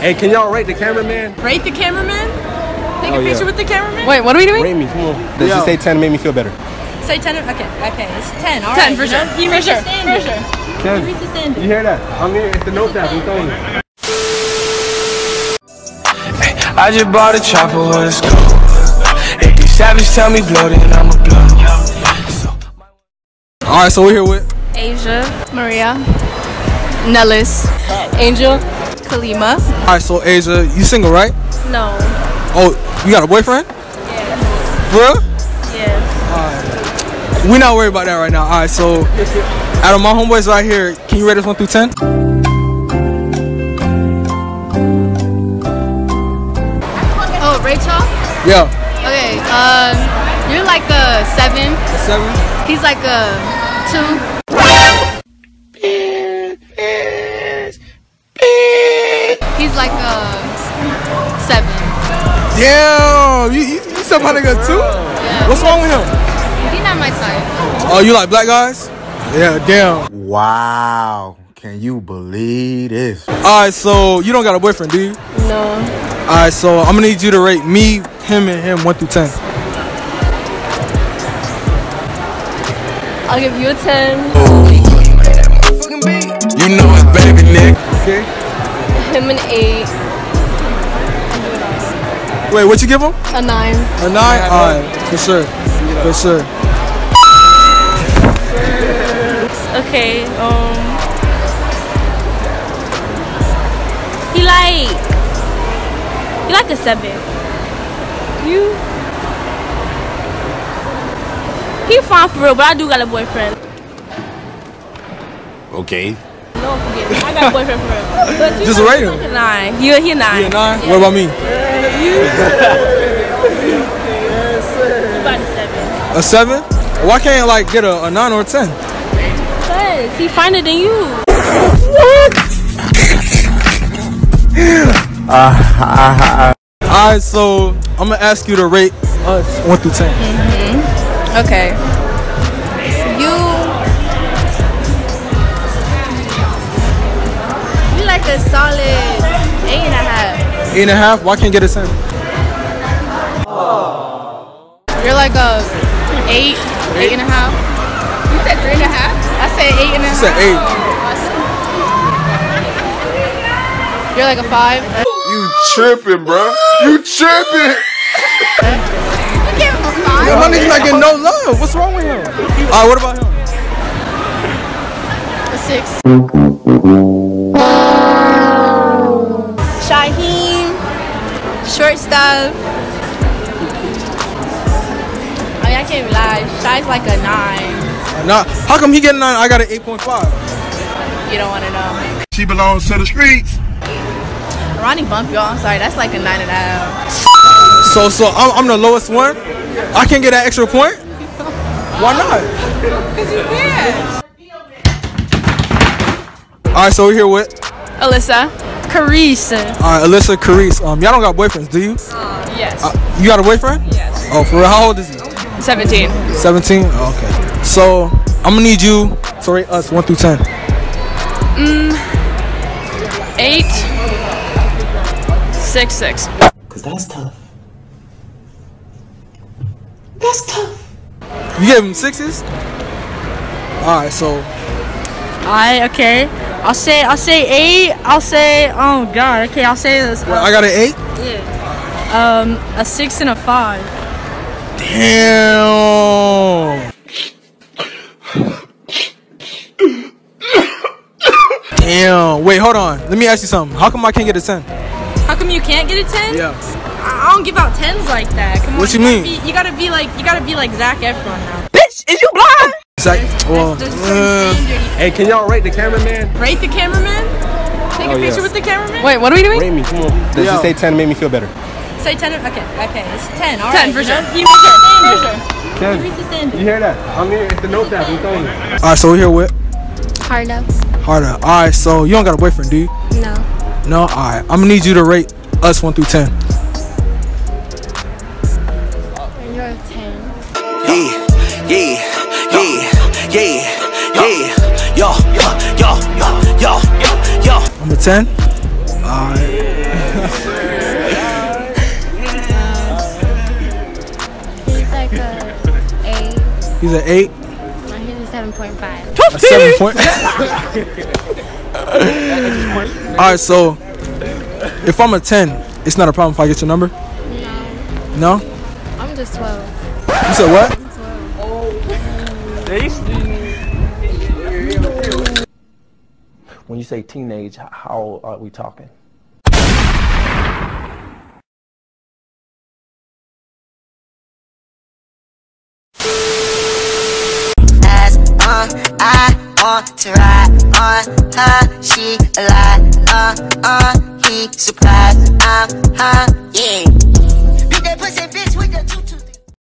Hey, can y'all rate the cameraman? Rate the cameraman? Take a picture with the cameraman? Wait, what are we doing? Rate me, come on. Does it say 10 to make me feel better? Say 10, okay, it's 10, all 10 right. 10 for sure, for sure. 10, you hear that? I'm here, it's the note app, I'm telling you. I just bought a chopper on the scope. If you savage tell me blow, then I'ma blow. Alright, so we're here with Asia, Maria, Nellis, Angel, Kalima. Alright, so Asia, you single, right? No. Oh, you got a boyfriend? Yeah. For real? Yeah. Alright. We're not worried about that right now. Alright, so out of my homeboys right here, can you rate us 1 through 10? Rachel? Yeah. Okay, you're like a 7. A 7? He's like a 2. He's like a 7. Damn, you said my nigga 2? Yeah. What's wrong with him? He's not my type. Oh, you like black guys? Yeah, damn. Wow, can you believe this? Alright, so you don't got a boyfriend, do you? No. Alright, so I'm gonna need you to rate me, him, and him 1 through 10. I'll give you a 10. Ooh. You know it's baby Nick. Okay. Him an 8. Wait, what you give him? A 9. A 9? Alright, for sure. For sure. Okay, he like. You like a 7. You? He fine for real, but I do got a boyfriend. Okay. No, forget it. I got a boyfriend for real. But you just rate him. Like a 9. He a 9. He a 9? Yeah. What about me? You? You got a 7. A 7? Why can't I like get a 9 or a 10? Because he finer than you. What? Alright, so I'm gonna ask you to rate us 1 through 10. Okay. You like a solid 8.5. 8.5? Why can't you get a 10? You're like a 8, 8.5. You said 3.5. I said 8.5. You said 8. Awesome. You're like a 5. You tripping, bro. You tripping. My nigga's not getting no love. What's wrong with him? Alright, what about him? A 6. Shaheen. Short stuff. I mean, I can't even lie. Shai's like a 9. How come he get a 9? I got an 8.5. You don't want to know. She belongs to the streets. Ronnie bump y'all, I'm sorry, that's like a 9.5. So I'm the lowest one? I can't get that extra point? Why not? Because you can. Alright, so we're here with Alyssa Carice. Alright, Alyssa Carice. Y'all don't got boyfriends, do you? Yes. You got a boyfriend? Yes. Oh, for real? How old is he? 17. 17? Oh, okay. So I'm gonna need you to rate us 1 through 10. 8. 6. 'Cause that's tough. That's tough. You gave him 6s? Alright, so. Alright, okay. I'll say 8. I'll say, oh god, okay, I'll say this. I got an 8? Yeah. A 6 and a 5. Damn. Damn. Wait, hold on. Let me ask you something. How come I can't get a 10? How come you can't get a 10? Yeah. I don't give out 10s like that. Come on. What you mean? You gotta be like Zac Efron now. Bitch, is you blind? Hey, can y'all rate the cameraman? Rate the cameraman? Take a picture with the cameraman? Wait, what are we doing? Rate me. Come on. Does it say 10 to make me feel better? Say 10. Okay. It's 10. All right. 10 for sure. For sure. 10. You hear that? I'm here. It's the note app. I'm telling you. All right, so we're here with Harda. All right, so you don't got a boyfriend, do you? No. No, alright. I'm gonna need you to rate us 1 through 10. You're a 10. Yeah. I'm Number 10? He's like an 8. He's an 8? No, he's a 7.5. A 7.5? Alright, so if I'm a 10, it's not a problem if I get your number? No. No? I'm just 12. You said what? I'm 12. Oh. When you say teenage, how are we talking? As long I want to ride on her, she a lie, he supplies, I'm her, yeah. Beat that pussy bitch with the two.